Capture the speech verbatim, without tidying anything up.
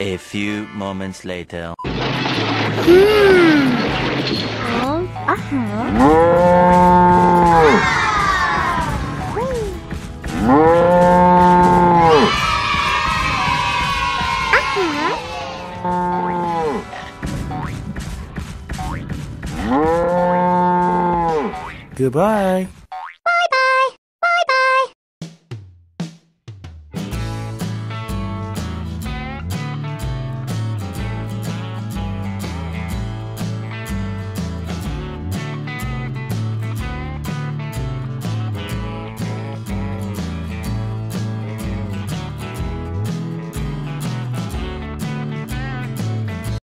A few moments later. Hmm. Oh. Uh-huh. Goodbye.